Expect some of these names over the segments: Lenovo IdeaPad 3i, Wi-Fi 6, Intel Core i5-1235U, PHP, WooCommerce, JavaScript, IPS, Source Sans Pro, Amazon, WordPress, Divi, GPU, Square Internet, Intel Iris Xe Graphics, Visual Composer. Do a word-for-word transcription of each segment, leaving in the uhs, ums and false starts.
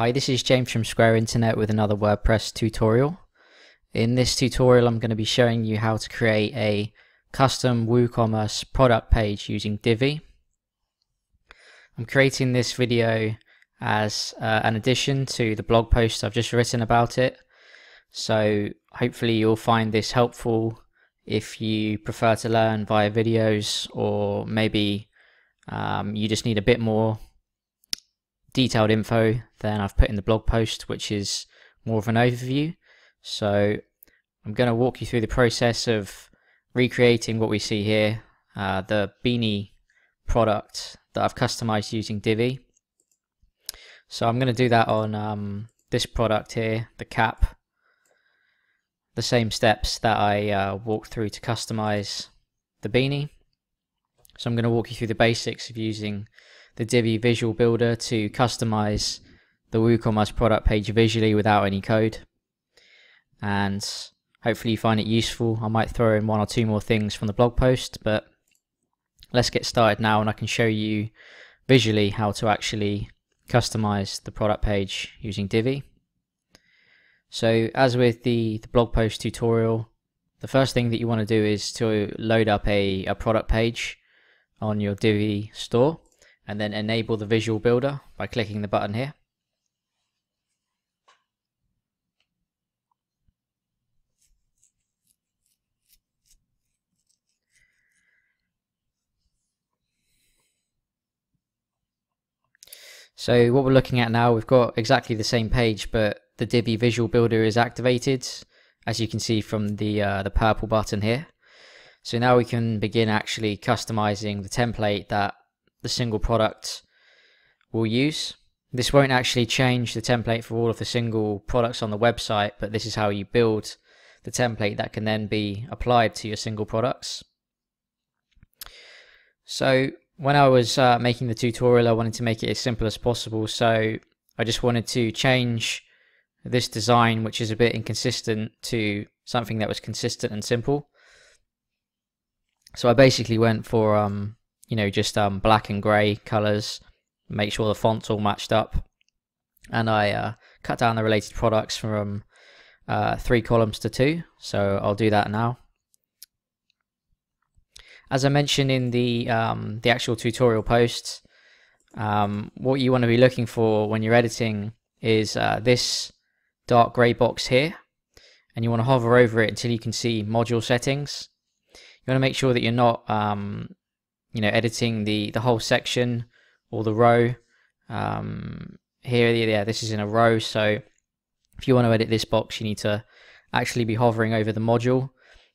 Hi, this is James from Square Internet with another WordPress tutorial. In this tutorial I'm going to be showing you how to create a custom WooCommerce product page using Divi. I'm creating this video as uh, an addition to the blog post I've just written about it, so hopefully you'll find this helpful if you prefer to learn via videos, or maybe um, you just need a bit more detailed info than I've put in the blog post, which is more of an overview. So I'm going to walk you through the process of recreating what we see here, uh, the beanie product that I've customized using Divi. So I'm going to do that on um, this product here, the cap, the same steps that I uh, walked through to customize the beanie. So I'm going to walk you through the basics of using the Divi Visual Builder to customize the WooCommerce product page visually without any code, and hopefully you find it useful. I might throw in one or two more things from the blog post, but let's get started now and I can show you visually how to actually customize the product page using Divi. So as with the, the blog post tutorial, the first thing that you want to do is to load up a, a product page on your Divi store, and then enable the Visual Builder by clicking the button here. So what we're looking at now, we've got exactly the same page, but the Divi Visual Builder is activated, as you can see from the uh, the purple button here. So now we can begin actually customizing the template that the single product will use. This won't actually change the template for all of the single products on the website, but this is how you build the template that can then be applied to your single products. So when I was uh, making the tutorial, I wanted to make it as simple as possible, so I just wanted to change this design, which is a bit inconsistent, to something that was consistent and simple. So I basically went for um, you know, just um, black and grey colours, make sure the fonts all matched up. And I uh, cut down the related products from uh, three columns to two, so I'll do that now. As I mentioned in the, um, the actual tutorial post, um, what you want to be looking for when you're editing is uh, this dark grey box here, and you want to hover over it until you can see module settings. You want to make sure that you're not um, you know, editing the, the whole section or the row. Um, here, yeah, this is in a row, so if you want to edit this box, you need to actually be hovering over the module.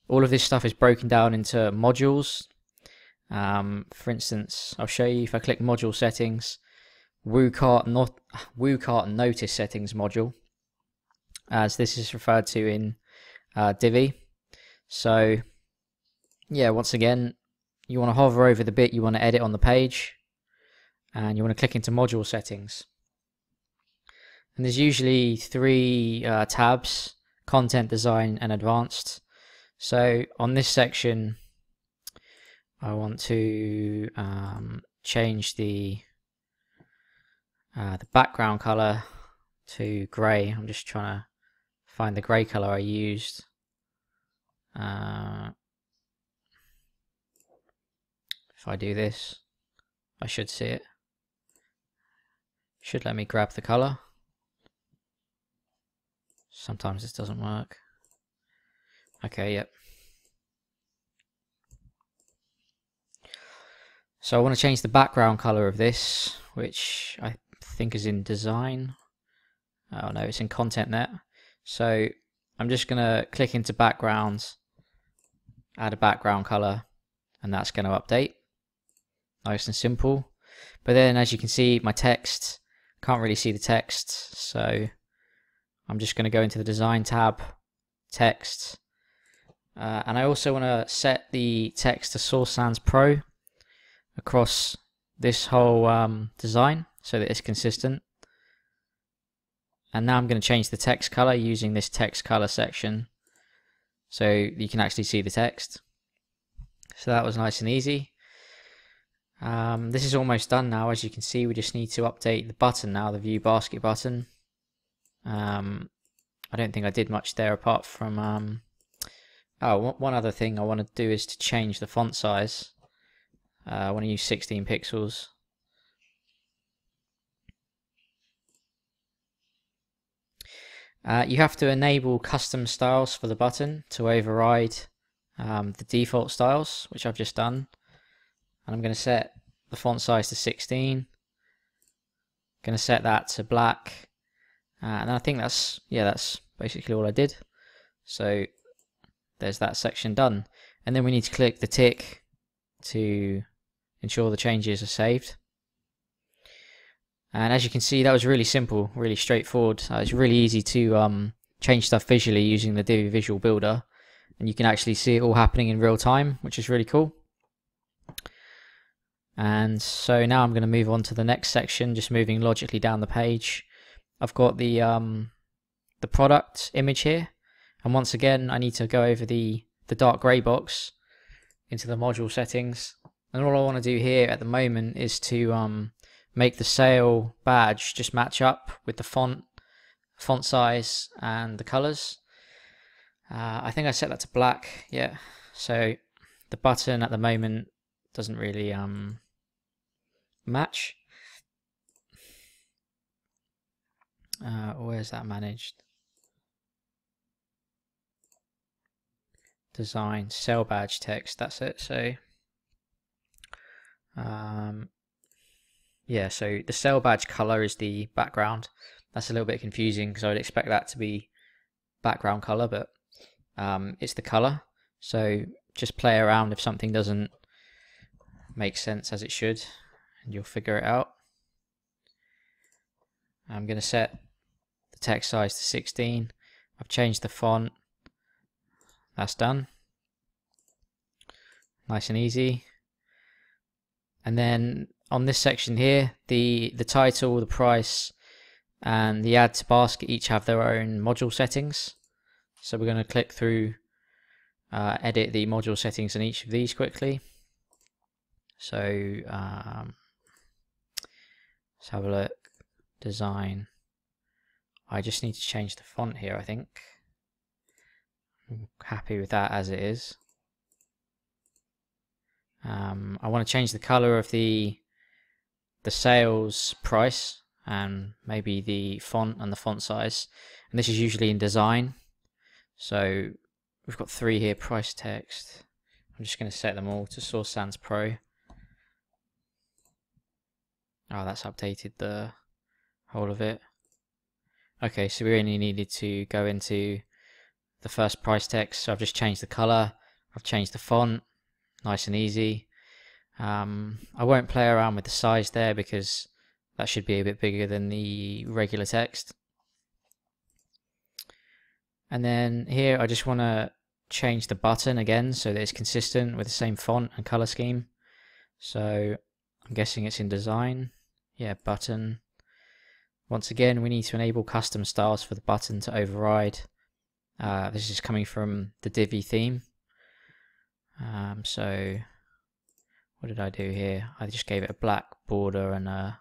All of this stuff is broken down into modules. Um, for instance, I'll show you, if I click module settings, WooCart, not, WooCart notice settings module, as this is referred to in uh, Divi. So yeah, once again, you want to hover over the bit you want to edit on the page, and you want to click into module settings. And there's usually three uh, tabs: content, design and advanced. So on this section I want to um, change the uh, the background color to grey. I'm just trying to find the grey color I used. uh, If I do this, I should see it. Should let me grab the color. Sometimes this doesn't work. Okay, yep. So I want to change the background color of this, which I think is in design. Oh no, it's in content net. So I'm just gonna click into backgrounds, add a background color, and that's going to update. Nice and simple. But then, as you can see, my text, can't really see the text, so I'm just going to go into the design tab, text, uh, and I also want to set the text to Source Sans Pro across this whole um, design so that it's consistent. And now I'm going to change the text color using this text color section so you can actually see the text. So that was nice and easy. Um, this is almost done now. As you can see, we just need to update the button now, the view basket button. Um, I don't think I did much there apart from, um, oh, one other thing I want to do is to change the font size. Uh, I want to use sixteen pixels. Uh, you have to enable custom styles for the button to override um, the default styles, which I've just done. And I'm going to set the font size to sixteen. I'm going to set that to black. Uh, and I think that's, yeah, that's basically all I did. So there's that section done. And then we need to click the tick to ensure the changes are saved. And as you can see, that was really simple, really straightforward. Uh, it's really easy to um, change stuff visually using the Divi Visual Builder. And you can actually see it all happening in real time, which is really cool. And so now I'm going to move on to the next section, just moving logically down the page. I've got the, um, the product image here. And once again, I need to go over the, the dark grey box into the module settings. And all I want to do here at the moment is to... Um, make the sale badge just match up with the font, font size and the colors. Uh, I think I set that to black, yeah. So the button at the moment doesn't really um, match. Uh, where's that managed? Design, sale badge text, that's it, so. Um, Yeah, so the sale badge color is the background. That's a little bit confusing because I would expect that to be background color, but um, it's the color. So just play around if something doesn't make sense as it should, and you'll figure it out. I'm going to set the text size to sixteen. I've changed the font. That's done. Nice and easy. And then on this section here, the the title, the price, and the add to basket each have their own module settings. So we're going to click through, uh, edit the module settings in each of these quickly. So um, let's have a look. Design. I just need to change the font here, I think. I'm happy with that as it is. Um, I want to change the color of the the sales price and maybe the font and the font size, and this is usually in design. So we've got three here, price text. I'm just going to set them all to Source Sans Pro. Oh, that's updated the whole of it. Okay, so we only needed to go into the first price text, so I've just changed the color, I've changed the font, nice and easy. Um, I won't play around with the size there because that should be a bit bigger than the regular text. And then here I just want to change the button again so that it's consistent with the same font and color scheme. So I'm guessing it's in design. Yeah, button. Once again, we need to enable custom styles for the button to override. Uh, this is coming from the Divi theme. Um, so... What did I do here? I just gave it a black border and a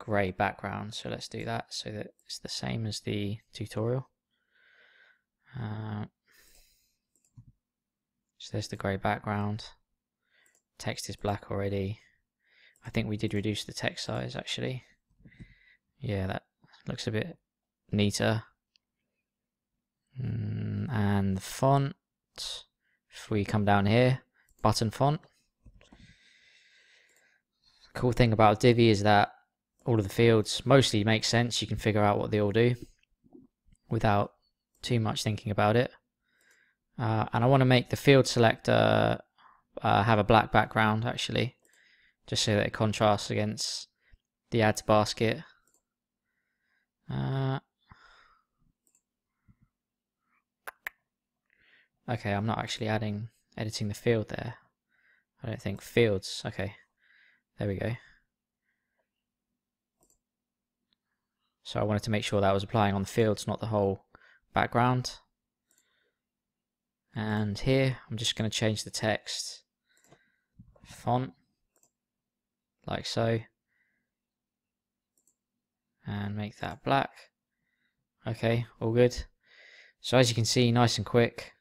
grey background. So let's do that so that it's the same as the tutorial. Uh, so there's the grey background. Text is black already. I think we did reduce the text size actually. Yeah, that looks a bit neater. Mm, and the font. If we come down here, button font. The cool thing about Divi is that all of the fields mostly make sense. You can figure out what they all do without too much thinking about it. Uh, and I want to make the field selector uh, have a black background actually, just so that it contrasts against the add to basket. Uh, Okay, I'm not actually adding, editing the field there. I don't think fields. Okay, there we go. So I wanted to make sure that I was applying on the fields, not the whole background. And here, I'm just going to change the text font, like so. Uh, and make that black. Okay, all good. So as you can see, nice and quick.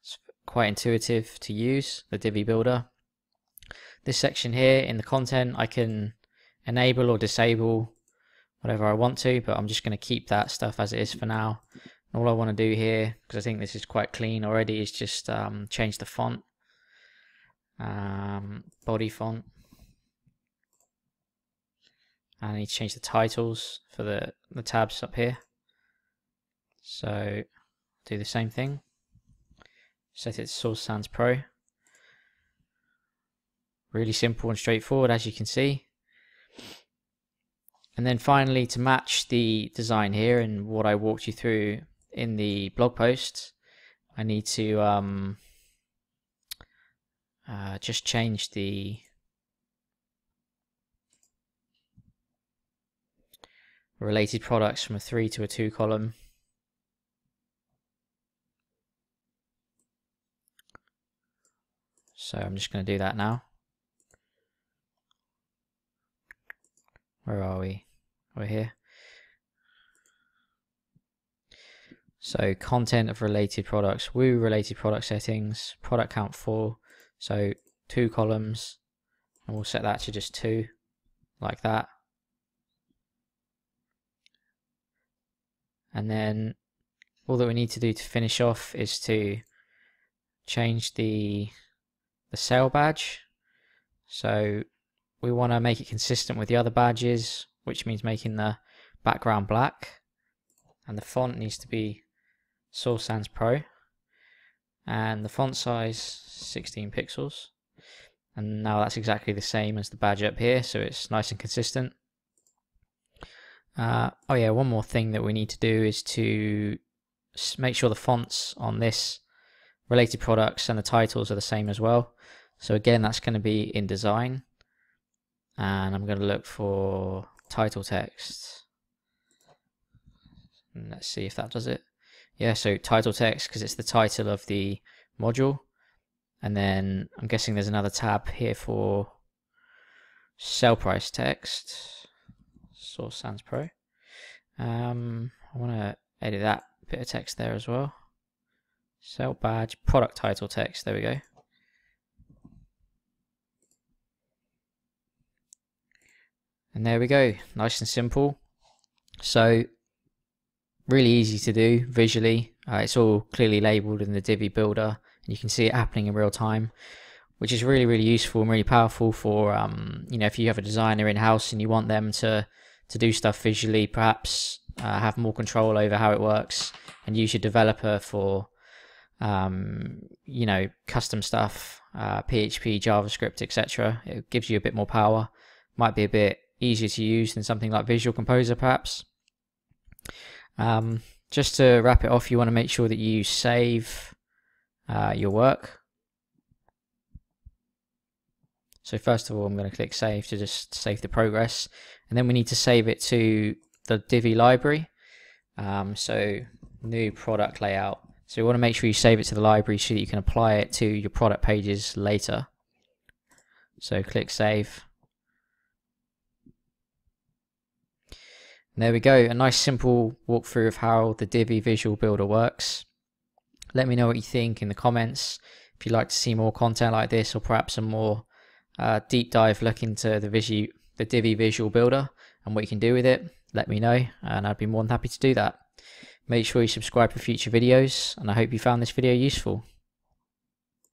It's quite intuitive to use, the Divi builder. This section here in the content, I can enable or disable whatever I want to, but I'm just going to keep that stuff as it is for now. And all I want to do here, because I think this is quite clean already, is just um, change the font, um, body font. And I need to change the titles for the, the tabs up here. So do the same thing. Set it to Source Sans Pro. Really simple and straightforward, as you can see. And then finally, to match the design here and what I walked you through in the blog post, I need to um, uh, just change the related products from a three to a two column. So I'm just going to do that now. Where are we? We're here. So content of related products, Woo related product settings, product count four, so two columns, and we'll set that to just two, like that. And then all that we need to do to finish off is to change the the sale badge. So we want to make it consistent with the other badges, which means making the background black, and the font needs to be Source Sans Pro, and the font size sixteen pixels. And now that's exactly the same as the badge up here, so it's nice and consistent. Uh, oh yeah, one more thing that we need to do is to make sure the fonts on this related products and the titles are the same as well. So again, that's going to be in design, and I'm going to look for title text, and let's see if that does it. Yeah, so title text, because it's the title of the module, and then I'm guessing there's another tab here for sell price text, Source Sans Pro. Um, I want to edit that bit of text there as well. Sell badge, product title text, there we go. And there we go, nice and simple. So really easy to do visually. Uh, it's all clearly labeled in the Divi builder, and you can see it happening in real time, which is really, really useful and really powerful for um, you know, if you have a designer in house and you want them to to do stuff visually, perhaps uh, have more control over how it works, and use your developer for um, you know, custom stuff, uh, P H P, JavaScript, et cetera. It gives you a bit more power. Might be a bit easier to use than something like Visual Composer, perhaps. Um, just to wrap it off, you want to make sure that you save uh, your work. So first of all, I'm going to click save to just save the progress, and then we need to save it to the Divi library. Um, so new product layout. So you want to make sure you save it to the library so that you can apply it to your product pages later. So click save. There we go, a nice simple walkthrough of how the Divi Visual Builder works. Let me know what you think in the comments. If you'd like to see more content like this, or perhaps a more uh, deep dive look into the, Visu the Divi Visual Builder and what you can do with it, let me know, and I'd be more than happy to do that. Make sure you subscribe for future videos, and I hope you found this video useful.